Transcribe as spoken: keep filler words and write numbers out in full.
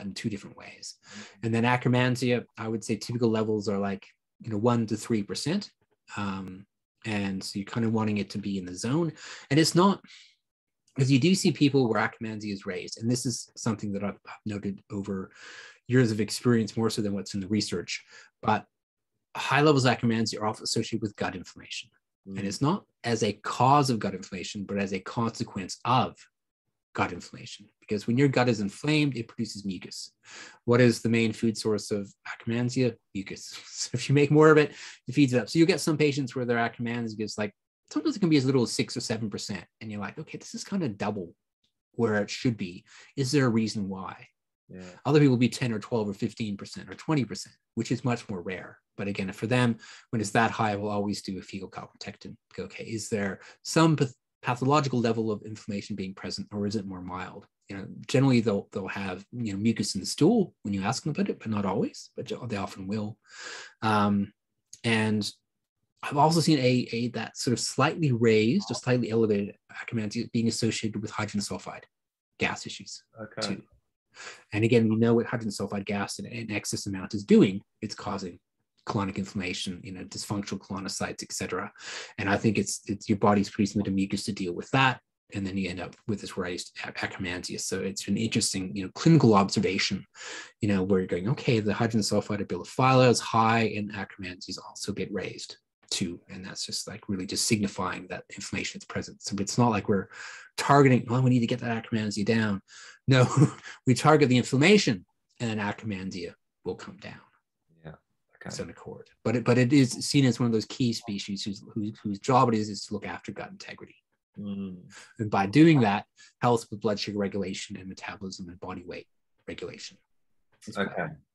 in two different ways. And then Akkermansia, I would say typical levels are like, you know, one to three percent. Um, and so you're kind of wanting it to be in the zone. And it's not, because you do see people where Akkermansia is raised. And this is something that I've, I've noted over years of experience, more so than what's in the research. But high levels of Akkermansia are often associated with gut inflammation. Mm. And it's not as a cause of gut inflammation, but as a consequence of gut inflammation. Because when your gut is inflamed, it produces mucus. What is the main food source of Akkermansia? Mucus. So if you make more of it, it feeds it up. So you get some patients where their Akkermansia gives like, sometimes it can be as little as six or seven percent. And you're like, okay, this is kind of double where it should be. Is there a reason why? Yeah. Other people will be ten or twelve or fifteen percent or twenty percent, which is much more rare. But again, for them, when it's that high, we'll always do a fecal calprotectin. Go, okay, is there some path pathological level of inflammation being present, or is it more mild? You know, generally they'll they'll have, you know, mucus in the stool when you ask them about it, but not always, but they often will. Um, and I've also seen a, a that sort of slightly raised or slightly elevated Akkermansia being associated with hydrogen sulfide gas issues. Okay. Too. And again, we know what hydrogen sulfide gas in an excess amount is doing. It's causing colonic inflammation, you know, dysfunctional colonocytes, et cetera. And I think it's, it's your body's producing the mucus to deal with that. And then you end up with this raised Akkermansia. So it's an interesting, you know, clinical observation, you know, where you're going, okay, the hydrogen sulfide of bilophila is high and Akkermansia is also a bit raised too. And that's just like really just signifying that inflammation is present. So it's not like we're targeting, oh, we need to get that Akkermansia down. No, we target the inflammation and then Akkermansia will come down. It's an accord, but it, but it is seen as one of those key species whose, whose, whose job it is is to look after gut integrity. Mm. And by doing that, helps with blood sugar regulation and metabolism and body weight regulation. Okay. Well.